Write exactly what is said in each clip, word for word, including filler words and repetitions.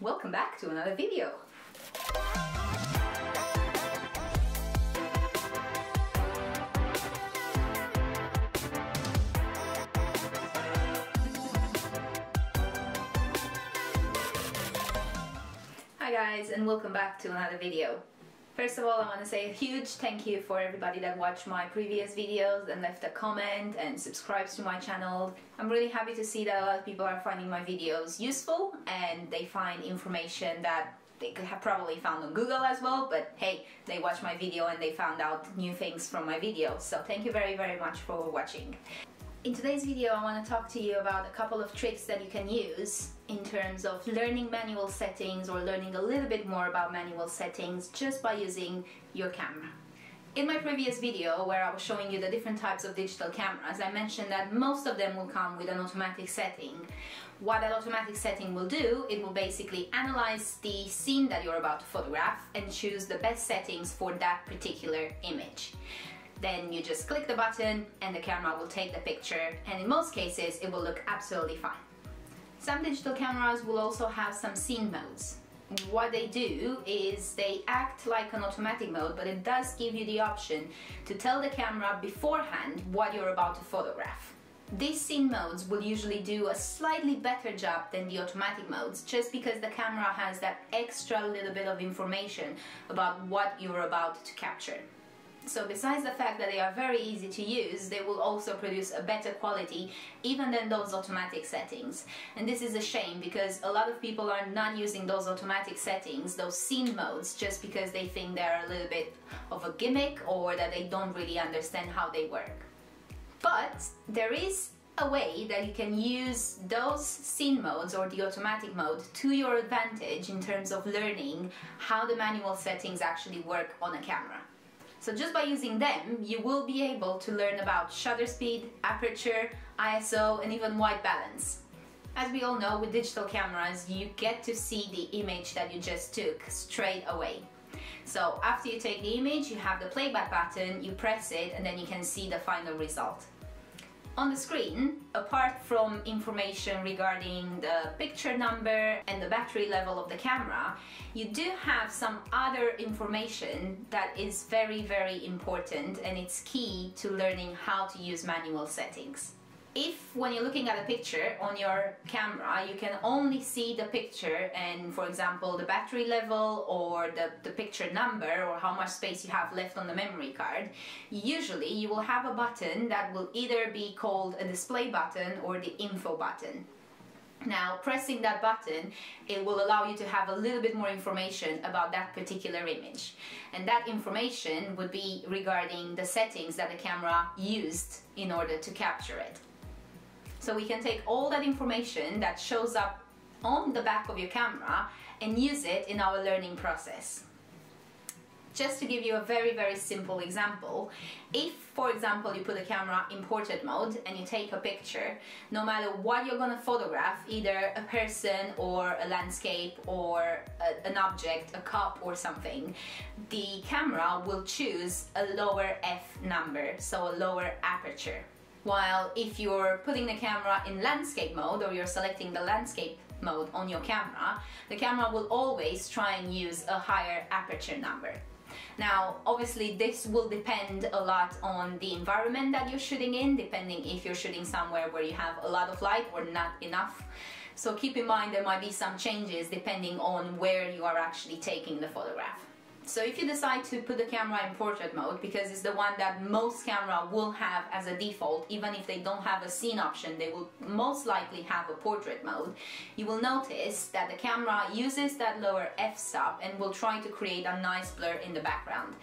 Welcome back to another video! Hi guys, and welcome back to another video. First of all, I want to say a huge thank you for everybody that watched my previous videos and left a comment and subscribes to my channel. I'm really happy to see that a lot of people are finding my videos useful and they find information that they could have probably found on Google as well, but hey, they watched my video and they found out new things from my videos. So thank you very, very much for watching. In today's video, I want to talk to you about a couple of tricks that you can use in terms of learning manual settings or learning a little bit more about manual settings just by using your camera. In my previous video where I was showing you the different types of digital cameras, I mentioned that most of them will come with an automatic setting. What an automatic setting will do, it will basically analyze the scene that you're about to photograph and choose the best settings for that particular image. Then you just click the button and the camera will take the picture, and in most cases it will look absolutely fine. Some digital cameras will also have some scene modes. What they do is they act like an automatic mode, but it does give you the option to tell the camera beforehand what you're about to photograph. These scene modes will usually do a slightly better job than the automatic modes, just because the camera has that extra little bit of information about what you're about to capture. So besides the fact that they are very easy to use, they will also produce a better quality even than those automatic settings. And this is a shame because a lot of people are not using those automatic settings, those scene modes, just because they think they're a little bit of a gimmick or that they don't really understand how they work. But there is a way that you can use those scene modes or the automatic mode to your advantage in terms of learning how the manual settings actually work on a camera. So just by using them, you will be able to learn about shutter speed, aperture, I S O, and even white balance. As we all know, with digital cameras, you get to see the image that you just took straight away. So after you take the image, you have the playback button, you press it, and then you can see the final result. On the screen, apart from information regarding the picture number and the battery level of the camera, you do have some other information that is very, very important, and it's key to learning how to use manual settings. If when you're looking at a picture on your camera, you can only see the picture and, for example, the battery level or the, the picture number or how much space you have left on the memory card, usually you will have a button that will either be called a display button or the info button. Now, pressing that button, it will allow you to have a little bit more information about that particular image. And that information would be regarding the settings that the camera used in order to capture it. So we can take all that information that shows up on the back of your camera and use it in our learning process. Just to give you a very, very simple example, if, for example, you put the camera in portrait mode and you take a picture, no matter what you're going to photograph, either a person or a landscape or a, an object, a cup or something, the camera will choose a lower F number, so a lower aperture. While if you're putting the camera in landscape mode or you're selecting the landscape mode on your camera, the camera will always try and use a higher aperture number. Now, obviously this will depend a lot on the environment that you're shooting in, depending if you're shooting somewhere where you have a lot of light or not enough. So keep in mind there might be some changes depending on where you are actually taking the photograph. So if you decide to put the camera in portrait mode, because it's the one that most cameras will have as a default, even if they don't have a scene option, they will most likely have a portrait mode, you will notice that the camera uses that lower f-stop and will try to create a nice blur in the background.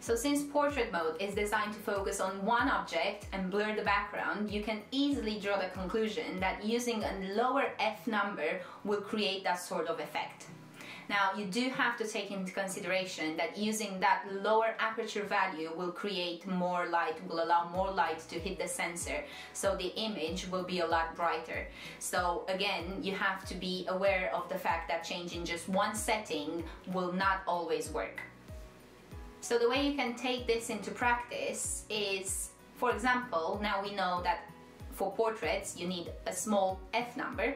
So since portrait mode is designed to focus on one object and blur the background, you can easily draw the conclusion that using a lower f number will create that sort of effect. Now, you do have to take into consideration that using that lower aperture value will create more light, will allow more light to hit the sensor, so the image will be a lot brighter. So again, you have to be aware of the fact that changing just one setting will not always work. So the way you can take this into practice is, for example, now we know that for portraits you need a small F number.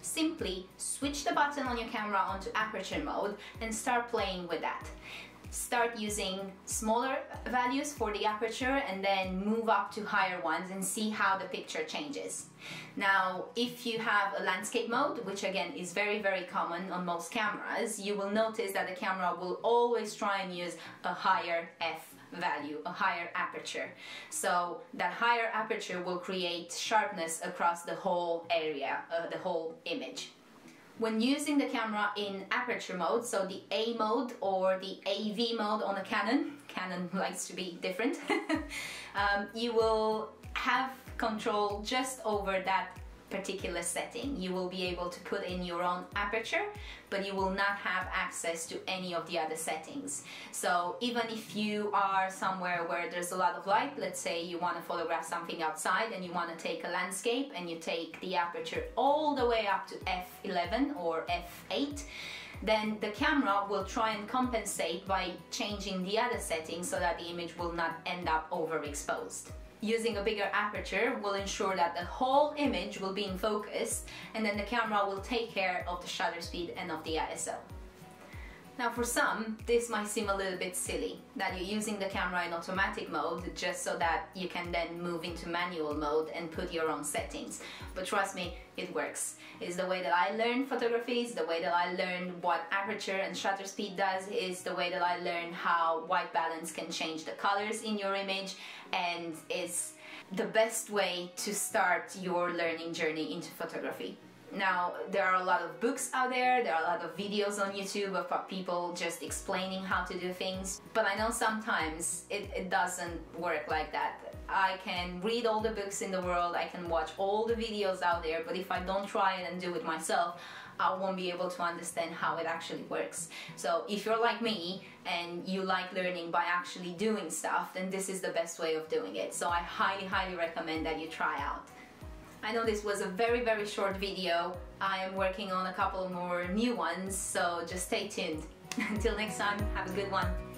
simply switch the button on your camera onto aperture mode and start playing with that. Start using smaller values for the aperture and then move up to higher ones and see how the picture changes. Now, if you have a landscape mode, which again is very very common on most cameras, you will notice that the camera will always try and use a higher f value, a higher aperture. So that higher aperture will create sharpness across the whole area, uh, the whole image. When using the camera in aperture mode, so the A mode or the A V mode on a Canon, Canon likes to be different, um, you will have control just over that particular setting. You will be able to put in your own aperture, but you will not have access to any of the other settings. So even if you are somewhere where there's a lot of light, let's say you want to photograph something outside and you want to take a landscape and you take the aperture all the way up to F eleven or F eight, then the camera will try and compensate by changing the other settings so that the image will not end up overexposed. Using a bigger aperture will ensure that the whole image will be in focus, and then the camera will take care of the shutter speed and of the I S O. Now, for some, this might seem a little bit silly, that you're using the camera in automatic mode just so that you can then move into manual mode and put your own settings. But trust me, it works. It's the way that I learned photography, it's the way that I learned what aperture and shutter speed does, it's the way that I learned how white balance can change the colors in your image, and it's the best way to start your learning journey into photography. Now, there are a lot of books out there, there are a lot of videos on YouTube of people just explaining how to do things, but I know sometimes it, it doesn't work like that. I can read all the books in the world, I can watch all the videos out there, but if I don't try it and do it myself, I won't be able to understand how it actually works. So if you're like me and you like learning by actually doing stuff, then this is the best way of doing it. So I highly, highly recommend that you try out. I know this was a very very short video. I am working on a couple more new ones, so just stay tuned. Until next time, have a good one.